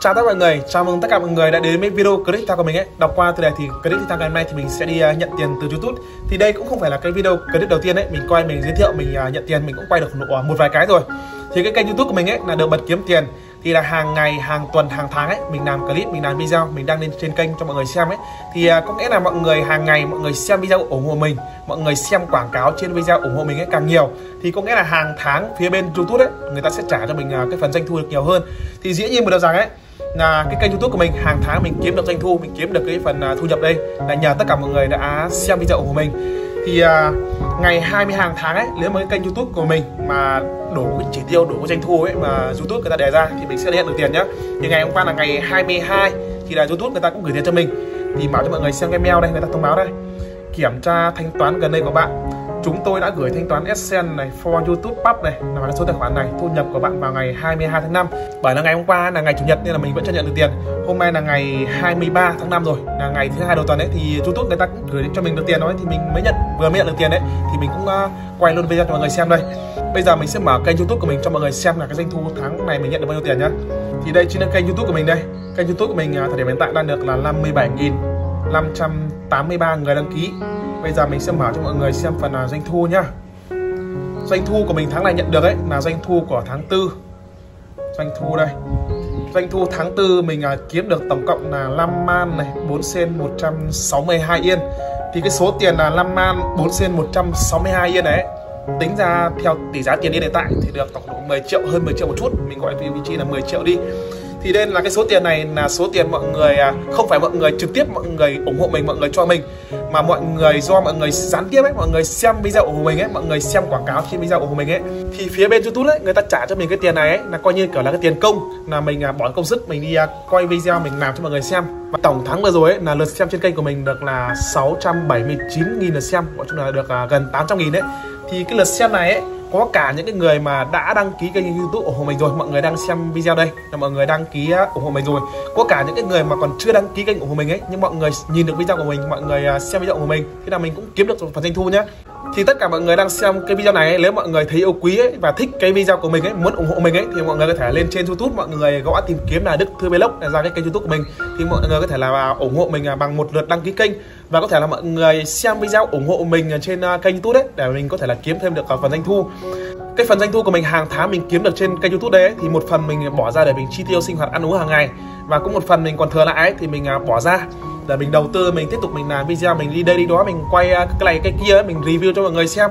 Chào tất cả mọi người, chào mừng tất cả mọi người đã đến với video clip thao của mình ấy. Đọc qua từ đề thì clip thao ngày hôm nay thì mình sẽ đi nhận tiền từ YouTube. Thì đây cũng không phải là cái video clip đầu tiên ấy, mình quay mình giới thiệu mình nhận tiền, mình cũng quay được một vài cái rồi. Thì cái kênh YouTube của mình ấy là Được Bật Kiếm Tiền, thì là hàng ngày, hàng tuần, hàng tháng ấy mình làm clip, mình làm video, mình đăng lên trên kênh cho mọi người xem ấy. Thì có nghĩa là mọi người hàng ngày mọi người xem video ủng hộ mình, mọi người xem quảng cáo trên video ủng hộ mình ấy càng nhiều thì có nghĩa là hàng tháng phía bên YouTube ấy người ta sẽ trả cho mình cái phần doanh thu được nhiều hơn. Thì dĩ nhiên một điều rằng ấy là cái kênh YouTube của mình hàng tháng mình kiếm được doanh thu, mình kiếm được cái phần thu nhập đây là nhờ tất cả mọi người đã xem video của mình. Thì ngày 20 hàng tháng ấy, nếu mà cái kênh YouTube của mình mà đủ chỉ tiêu, đủ doanh thu ấy mà YouTube người ta đề ra thì mình sẽ nhận được tiền nhá. Thì ngày hôm qua là ngày 22 thì là YouTube người ta cũng gửi tiền cho mình. Thì bảo cho mọi người xem cái mail đây, người ta thông báo đây: kiểm tra thanh toán gần đây của bạn, chúng tôi đã gửi thanh toán Adsense này, for YouTube Pub này là cái số tài khoản này, thu nhập của bạn vào ngày 22 tháng 5. Bởi là ngày hôm qua là ngày chủ nhật nên là mình vẫn chưa nhận được tiền. Hôm nay là ngày 23 tháng 5 rồi, là ngày thứ hai đầu tuần ấy thì YouTube người ta cũng gửi cho mình được tiền rồi, thì mình vừa mới nhận được tiền đấy thì mình cũng quay luôn video cho mọi người xem đây. Bây giờ mình sẽ mở kênh YouTube của mình cho mọi người xem là cái doanh thu tháng này mình nhận được bao nhiêu tiền nhá. Thì đây chính là kênh YouTube của mình đây. Kênh YouTube của mình thời điểm hiện tại đang được là 57.583 người đăng ký. Bây giờ mình sẽ mở cho mọi người xem phần doanh thu nhá. Doanh thu của mình tháng này nhận được ấy là doanh thu của tháng 4. Doanh thu đây. Doanh thu tháng 4 mình kiếm được tổng cộng là 5 man này, 4 sen 162 yên. Thì cái số tiền là 5 man 4 sen 162 yên đấy, tính ra theo tỷ giá tiền hiện tại thì được tổng cộng 10 triệu, hơn 10 triệu một chút, mình gọi vị trí là 10 triệu đi. Thì nên là cái số tiền này là số tiền mọi người, không phải mọi người trực tiếp mọi người ủng hộ mình, mọi người cho mình, mà mọi người do mọi người gián tiếp ấy, mọi người xem video của mình ấy, mọi người xem quảng cáo trên video của mình ấy, thì phía bên YouTube ấy người ta trả cho mình cái tiền này ấy là coi như kiểu là cái tiền công, là mình bỏ công sức mình đi quay video mình làm cho mọi người xem. Và tổng tháng vừa rồi ấy, là lượt xem trên kênh của mình được là 679.000 lượt xem, nói chung là được gần 800.000 đấy. Thì cái lượt xem này ấy có cả những cái người mà đã đăng ký kênh YouTube ủng hộ mình rồi, mọi người đang xem video đây là mọi người đăng ký ủng hộ mình rồi, có cả những cái người mà còn chưa đăng ký kênh ủng hộ mình ấy, nhưng mọi người nhìn được video của mình, mọi người xem video của mình, thế là mình cũng kiếm được phần doanh thu nhá. Thì tất cả mọi người đang xem cái video này ấy, nếu mọi người thấy yêu quý ấy, và thích cái video của mình ấy, muốn ủng hộ mình ấy, thì mọi người có thể lên trên YouTube, mọi người gõ tìm kiếm là Đức Thư Vlogs để ra cái kênh YouTube của mình, thì mọi người có thể là ủng hộ mình bằng một lượt đăng ký kênh, và có thể là mọi người xem video ủng hộ mình trên kênh YouTube đấy để mình có thể là kiếm thêm được phần doanh thu. Cái phần doanh thu của mình hàng tháng mình kiếm được trên kênh YouTube đấy thì một phần mình bỏ ra để mình chi tiêu sinh hoạt ăn uống hàng ngày, và cũng một phần mình còn thừa lại ấy, thì mình bỏ ra để mình đầu tư, mình tiếp tục mình làm video, mình đi đây đi đó, mình quay cái này cái kia ấy, mình review cho mọi người xem.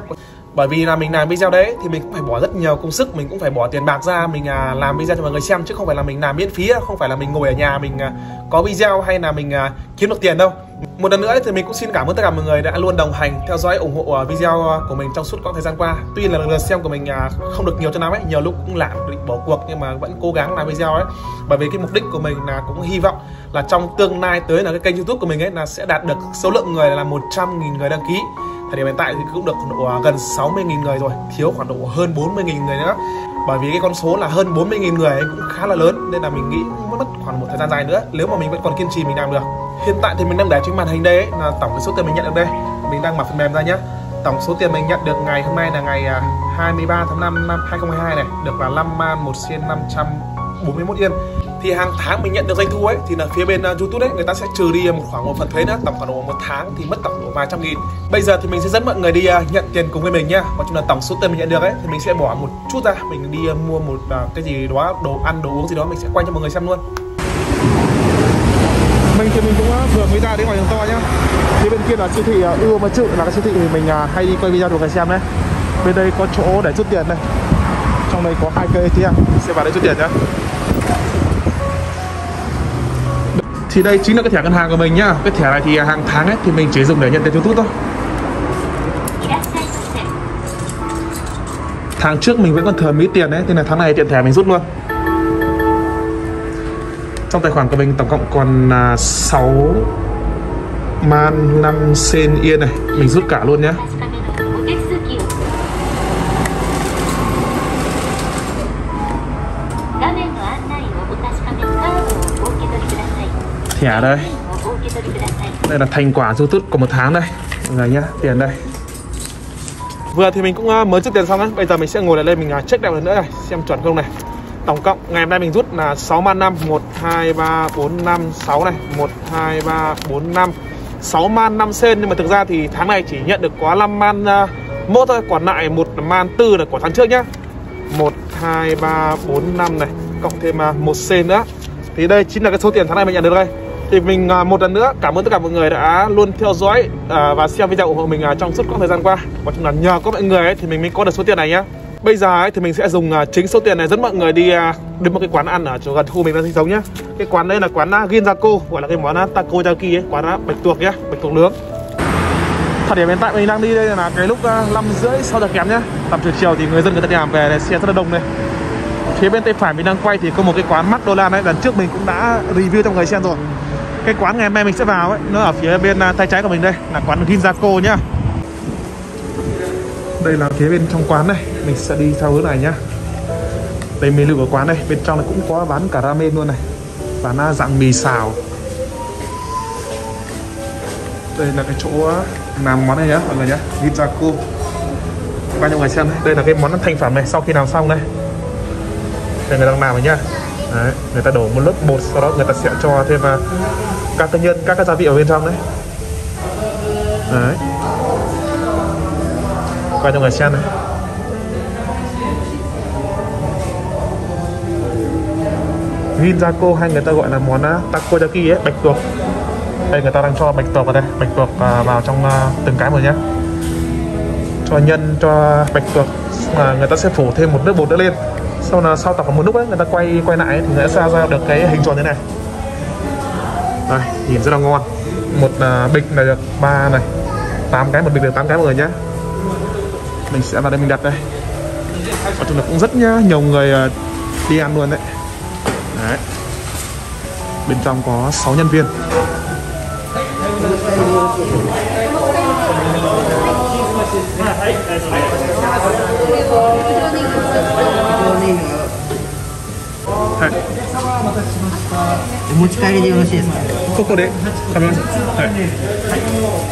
Bởi vì là mình làm video đấy thì mình cũng phải bỏ rất nhiều công sức, mình cũng phải bỏ tiền bạc ra mình làm video cho mọi người xem, chứ không phải là mình làm miễn phí, không phải là mình ngồi ở nhà mình có video hay là mình kiếm được tiền đâu. Một lần nữa thì mình cũng xin cảm ơn tất cả mọi người đã luôn đồng hành, theo dõi, ủng hộ video của mình trong suốt quãng thời gian qua. Tuy là lượt xem của mình không được nhiều cho lắm ấy, nhiều lúc cũng lạm định bỏ cuộc, nhưng mà vẫn cố gắng làm video ấy. Bởi vì cái mục đích của mình là cũng hy vọng là trong tương lai tới là cái kênh YouTube của mình ấy là sẽ đạt được số lượng người là 100.000 người đăng ký. Thời điểm hiện tại thì cũng được độ gần 60.000 người rồi, thiếu khoảng độ hơn 40.000 người nữa. Bởi vì cái con số là hơn 40.000 người ấy cũng khá là lớn, nên là mình nghĩ mất khoảng một thời gian dài nữa nếu mà mình vẫn còn kiên trì mình làm được. Hiện tại thì mình đang để trên màn hình đây ấy, là tổng cái số tiền mình nhận được đây. Mình đang mở phần mềm ra nhé. Tổng số tiền mình nhận được ngày hôm nay là ngày 23 tháng 5 năm 2022 này, được là 5.141 yên. Thì hàng tháng mình nhận được doanh thu ấy thì là phía bên YouTube đấy người ta sẽ trừ đi một khoảng một phần thuế nữa, tổng khoảng độ một tháng thì mất tổng độ vài trăm nghìn. Bây giờ thì mình sẽ dẫn mọi người đi nhận tiền cùng với mình nhá. Nói chung là tổng số tiền mình nhận được ấy thì mình sẽ bỏ một chút ra, mình đi mua một cái gì đó, đồ ăn đồ uống gì đó, mình sẽ quay cho mọi người xem luôn. Mình thì mình cũng vừa mới ra đến ngoài đường to nhá. Phía bên kia là siêu thị Ưa Mà Chữ, là cái siêu thị mình hay đi quay video đồ người xem đấy. Bên đây có chỗ để rút tiền đây. Trong đây có 2 cây ATM, sẽ vào đây rút tiền nhá. Thì đây chính là cái thẻ ngân hàng của mình nhá. Cái thẻ này thì hàng tháng ấy thì mình chỉ dùng để nhận tiền YouTube thôi. Tháng trước mình vẫn còn thừa mấy tiền đấy, nên là tháng này tiện thẻ mình rút luôn. Trong tài khoản của mình tổng cộng còn 6 man 5 sen yên này, mình rút cả luôn nhá. Thẻ đây, đây là thành quả YouTube của một tháng đây mọi người nhá, tiền đây. Vừa thì mình cũng mới rút tiền xong đấy, bây giờ mình sẽ ngồi lại đây mình check lại lần nữa này, xem chuẩn không này. Tổng cộng ngày hôm nay mình rút là 6 man 5, 1, 2, 3, 4, 5, 6 này, 1, 2, 3, 4, 5 6 man 5 sen. Nhưng mà thực ra thì tháng này chỉ nhận được quá 5 man mốt thôi. Còn lại 1 man 4 là của tháng trước nhá. 1, 2, 3, 4, 5 này, cộng thêm 1 sen nữa. Thì đây chính là cái số tiền tháng này mình nhận được đây. Thì mình một lần nữa cảm ơn tất cả mọi người đã luôn theo dõi và xem video ủng hộ mình trong suốt quãng thời gian qua. Và chung là nhờ có mọi người ấy, thì mình mới có được số tiền này nhá. Bây giờ ấy, thì mình sẽ dùng chính số tiền này dẫn mọi người đi đến một cái quán ăn ở chỗ gần khu mình đang sinh sống nhá. Cái quán đây là quán Ginzako, gọi là cái món Takoyaki ấy, quán bạch tuộc nhá, bạch tuộc nướng. Thời điểm hiện tại mình đang đi đây là cái lúc 5 rưỡi, 6 giờ kém nhá. Tầm chiều thì người dân người ta đi làm về này, xe rất là đông đây. Phía bên tay phải mình đang quay thì có một cái quán McDonald's ấy, lần trước mình cũng đã review cho người xem rồi. Cái quán ngày hôm nay mình sẽ vào ấy, nó ở phía bên tay trái của mình đây, là quán Ginzako nhá. Đây là phía bên trong quán này, mình sẽ đi theo hướng này nhá. Đây menu của quán này, bên trong này cũng có bán cả ramen luôn này. Bán dạng mì xào. Đây là cái chỗ làm món này nhá, mọi người nhá, Ginzako. Bao nhiêu người xem đây, đây là cái món thành phẩm này, sau khi làm xong đây. Đây người đang làm rồi nhá. Đấy, người ta đổ một lớp bột, sau đó người ta sẽ cho thêm các cái nhân, các cái gia vị ở bên trong đấy. Đấy. Quay cho người xem này. Ginzako hay người ta gọi là món Takoyaki ấy, bạch tuộc. Đây người ta đang cho bạch tuộc vào đây, bạch tuộc vào trong từng cái một nhá. Cho nhân, cho bạch tuộc, người ta sẽ phủ thêm một lớp bột nữa lên. Sau là sau tập một lúc ấy, người ta quay lại ấy, thì sẽ ra được cái hình tròn thế này. Đây, nhìn rất là ngon. Một bịch này được 3 này, 8 cái, một bịch được 8 cái mọi người nhá. Mình sẽ vào đây mình đặt đây. Nói chung là cũng rất nhiều người đi ăn luôn đấy. Đấy. Bên trong có 6 nhân viên.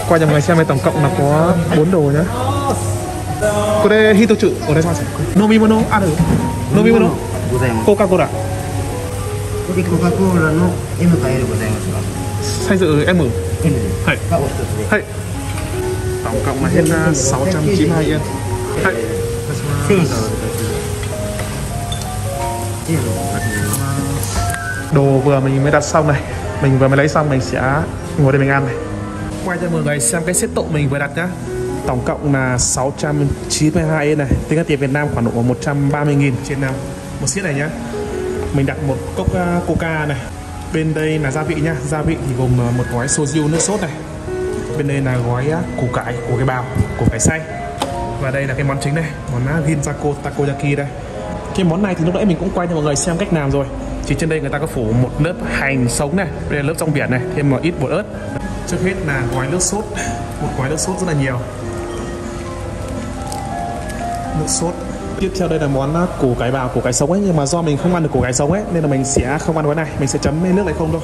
Qua nhà mọi người xem này, tổng cộng là có 4 đồ nhá. Cô đây Hitochu, ở đây sao sẽ Nomimono, ăn được Nomimono Coca-Cola. Coca-Cola no M và L gozaimasu ka? Size M. M. Hay. Hay. Tổng cộng là hết 692 yên. Hay. 1000. Đồ vừa mình mới đặt xong này, mình vừa mới lấy xong, mình sẽ ngồi đây mình ăn này. Quay cho mọi người xem cái set tộ mình vừa đặt nhá. Tổng cộng là 692 yên này, tính ra tiền Việt Nam khoảng độ 130.000 trên một set này nhá. Mình đặt một cốc Coca này. Bên đây là gia vị nhá, gia vị thì gồm một gói soju nước sốt này. Bên đây là gói củ cải, củ cái bào, củ cải xay. Và đây là cái món chính này, món Ginzako Takoyaki đây. Cái món này thì lúc nãy mình cũng quay cho mọi người xem cách làm rồi. Chỉ trên đây người ta có phủ một lớp hành sống này, đây là lớp rong biển này, thêm một ít bột ớt. Trước hết là gói nước sốt, một gói nước sốt rất là nhiều. Nước sốt. Tiếp theo đây là món củ cải bào, củ cải sống ấy, nhưng mà do mình không ăn được củ cải sống ấy nên là mình sẽ không ăn cái này, mình sẽ chấm với nước này không thôi.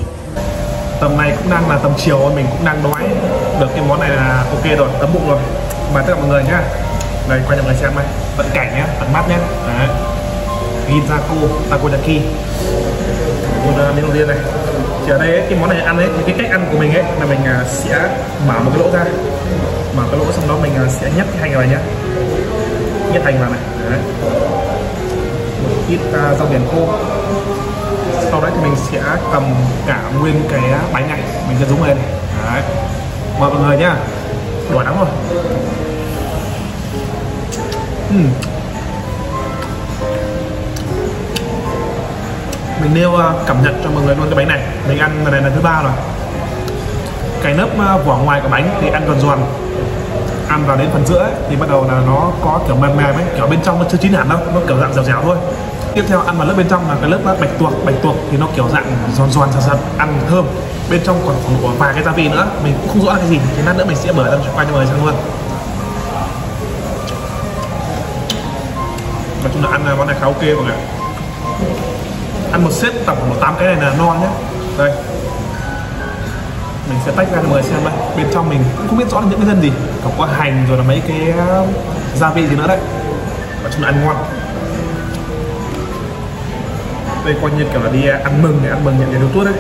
Tầm này cũng đang là tầm chiều, mình cũng đang đói. Được cái món này là ok rồi, ấm bụng rồi. Mời tất cả mọi người nhá. Đây quay cho mọi người xem này, tận cảnh nhá, tận mắt nhá. Đấy. Ginzako Takoyaki. Một menu riêng này. Thì ở đây ấy, cái món này ăn ấy, thì cái cách ăn của mình ấy là mình sẽ mở một cái lỗ ra. Mở cái lỗ xong đó mình sẽ nhét cái hành vào nhá. Nhét hành vào này. Đấy. Một ít rau biển khô. Sau đấy thì mình sẽ cầm cả nguyên cái bánh này, mình sẽ dúng lên này. Đấy. Mời mọi người nhá. Đỏ lắm rồi. Mình nêu cảm nhận cho mọi người luôn cái bánh này. Mình ăn lần này là thứ 3 rồi. Cái lớp vỏ ngoài của bánh thì ăn còn giòn. Ăn vào đến phần giữa ấy, thì bắt đầu là nó có kiểu mềm mềm ấy, kiểu bên trong nó chưa chín hẳn đâu, nó kiểu dạng dẻo dẻo thôi. Tiếp theo ăn vào lớp bên trong là cái lớp bạch tuộc thì nó kiểu dạng giòn giòn sần sần, ăn thơm. Bên trong còn của vài cái gia vị nữa, mình cũng không rõ là cái gì, thì lát nữa mình sẽ mở ra quay cho mọi người xem luôn. Nói chung là ăn món này khá ok mọi người. Ăn một set tổng khoảng 8 cái này là non nhé. Đây, mình sẽ tách ra cho mọi người xem đây. Bên trong mình cũng không biết rõ là những cái nhân gì, còn có hành rồi là mấy cái gia vị gì nữa đấy. Nói chung là ăn ngon. đây coi như kiểu là đi ăn mừng những cái YouTube đấy.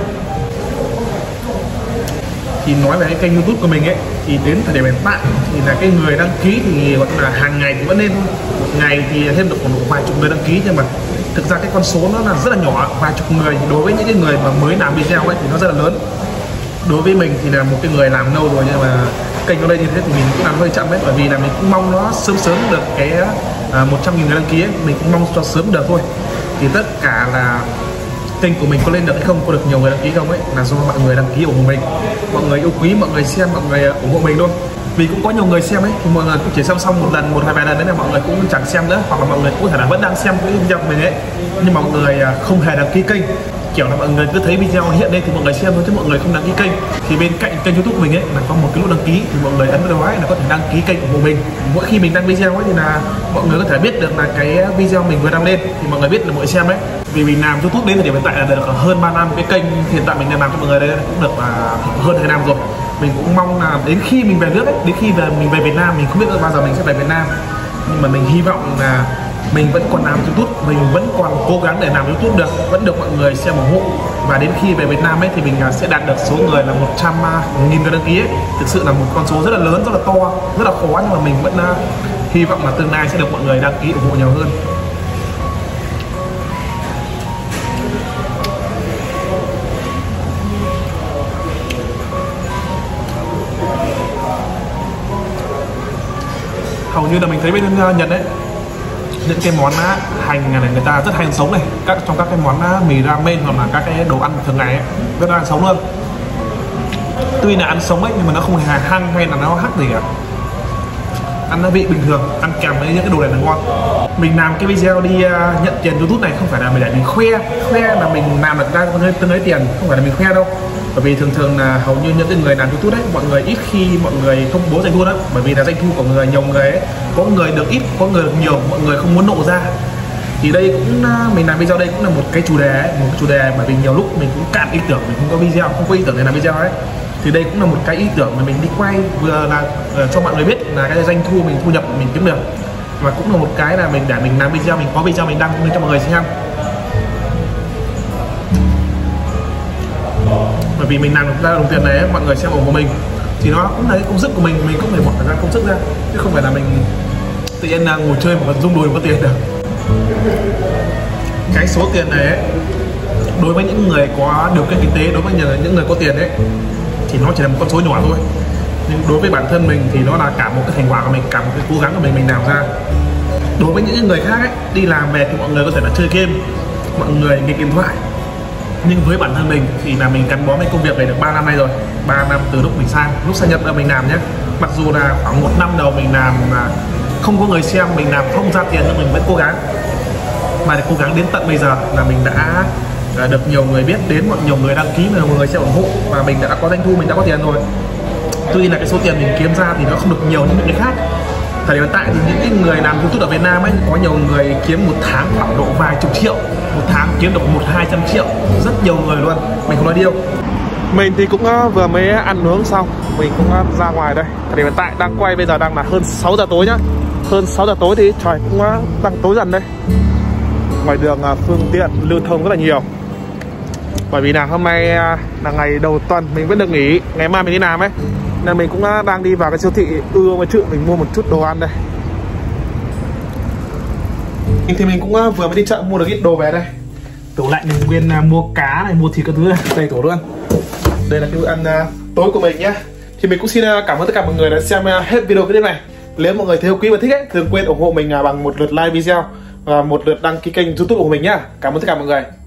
Thì nói về cái kênh YouTube của mình ấy, thì đến thời điểm hiện tại thì là cái người đăng ký thì gọi là hàng ngày thì vẫn lên, một ngày thì thêm được khoảng vài chục người đăng ký, nhưng mà thực ra cái con số nó là rất là nhỏ, vài chục người thì đối với những cái người mà mới làm video ấy thì nó rất là lớn. Đối với mình thì là một cái người làm lâu rồi, nhưng mà kênh ở đây như thế thì mình cũng làm hơi chậm đấy, bởi vì là mình cũng mong nó sớm sớm được cái 100.000 người đăng ký ấy, mình cũng mong cho sớm được thôi. Thì tất cả là kênh của mình có lên được hay không, có được nhiều người đăng ký không ấy là do mọi người đăng ký ủng hộ mình, mọi người yêu quý, mọi người xem, mọi người ủng hộ mình luôn. Vì cũng có nhiều người xem ấy thì mọi người cũng chỉ xem xong một lần, một hai vài lần đấy là mọi người cũng chẳng xem nữa, hoặc là mọi người cũng có thể là vẫn đang xem cái video của mình ấy, nhưng mọi người không hề đăng ký kênh, kiểu là mọi người cứ thấy video hiện đây thì mọi người xem thôi chứ mọi người không đăng ký kênh. Thì bên cạnh kênh YouTube của mình ấy là có một cái nút đăng ký, thì mọi người ấn vào đó ấy là có thể đăng ký kênh của mình. Mỗi khi mình đăng video ấy thì là mọi người có thể biết được là cái video mình vừa đăng lên thì mọi người biết là mọi người xem ấy. Vì mình làm YouTube đến thời điểm hiện tại là được hơn 3 năm, cái kênh hiện tại mình đang làm cho mọi người đây cũng được hơn 2 năm rồi. Mình cũng mong là đến khi mình về nước ấy, đến khi mình về Việt Nam, mình không biết bao giờ mình sẽ về Việt Nam, nhưng mà mình hy vọng là mình vẫn còn làm YouTube, mình vẫn còn cố gắng để làm YouTube được, vẫn được mọi người xem ủng hộ. Và đến khi về Việt Nam ấy thì mình sẽ đạt được số người là 100.000 người đăng ký ấy. Thực sự là một con số rất là lớn, rất là to, rất là khó, nhưng mà mình vẫn hy vọng là tương lai sẽ được mọi người đăng ký ủng hộ nhiều hơn. Hầu như là mình thấy bên Nhật đấy, những cái món hành này người ta rất hay ăn sống này, trong các cái món mì ramen hoặc là các cái đồ ăn thường ngày ấy, rất là ăn sống luôn. Tuy là ăn sống ấy nhưng mà nó không hề hăng hay là nó hắc gì cả, ăn nó vị bình thường, ăn kèm với những cái đồ này là ngon. Mình làm cái video đi nhận tiền YouTube này không phải là mình để mình khoe là mình làm được ra tương đối tiền, không phải là mình khoe đâu. Bởi vì thường là hầu như những cái người làm YouTube đấy, mọi người ít khi mọi người công bố doanh thu lắm, bởi vì là doanh thu của nhiều người ấy, có người được ít, có người được nhiều, mọi người không muốn lộ ra. Thì đây cũng mình làm video đây cũng là một cái chủ đề ấy, bởi vì nhiều lúc mình cũng cạn ý tưởng, mình không có video, không có ý tưởng để làm video ấy. Thì đây cũng là một cái ý tưởng mà mình đi quay, vừa là cho mọi người biết là cái doanh thu mình, thu nhập mình kiếm được, và cũng là một cái là mình để mình làm video, mình có video mình đăng lên cho mọi người xem. Bởi vì mình làm được ra đồng tiền này, mọi người xem ủng hộ mình thì nó cũng là cái công sức của mình, cũng phải bỏ ra công sức ra, chứ không phải là mình tự nhiên là ngồi chơi mà còn rung đùi có tiền được. Cái số tiền này ấy, đối với những người có điều kiện kinh tế, đối với những người có tiền ấy thì nó chỉ là một con số nhỏ thôi, nhưng đối với bản thân mình thì nó là cả một cái thành quả của mình, cả một cái cố gắng của mình làm ra. Đối với những người khác ấy, đi làm về thì mọi người có thể là chơi game, mọi người nghe điện thoại, nhưng với bản thân mình thì là mình gắn bó với công việc này được 3 năm nay rồi, 3 năm từ lúc mình sang Nhật là mình làm nhé. Mặc dù là khoảng 1 năm đầu mình làm không có người xem, mình làm không ra tiền, nhưng mình vẫn cố gắng, mà để cố gắng đến tận bây giờ là mình đã được nhiều người biết đến, nhiều người đăng ký, nhiều người sẽ ủng hộ, và mình đã có doanh thu, mình đã có tiền rồi. Tuy là cái số tiền mình kiếm ra thì nó không được nhiều như những người khác. Thời điểm hiện tại thì những người làm YouTube ở Việt Nam ấy, có nhiều người kiếm một tháng khoảng độ vài chục triệu, một tháng kiếm được 100-200 triệu, rất nhiều người luôn, mình không nói điêu. Mình thì cũng vừa mới ăn uống xong, mình cũng ra ngoài đây. Thời điểm hiện tại đang quay bây giờ đang là hơn 6 giờ tối nhá, hơn 6 giờ tối thì trời cũng đang tối dần đây. Ngoài đường phương tiện lưu thông rất là nhiều, bởi vì là hôm nay là ngày đầu tuần mình vẫn được nghỉ, ngày mai mình đi làm ấy, nên mình cũng đang đi vào cái siêu thị mà mình mua một chút đồ ăn đây. Thì mình cũng vừa mới đi chợ mua được ít đồ về đây. Tủ lạnh mình nguyên mua cá này, mua thịt các thứ đầy tủ luôn. Đây là cái bữa ăn tối của mình nhá. Thì mình cũng xin cảm ơn tất cả mọi người đã xem hết video clip này. Nếu mọi người thấy quý và thích ấy, đừng quên ủng hộ mình bằng một lượt like video và một lượt đăng ký kênh YouTube của mình nhá. Cảm ơn tất cả mọi người.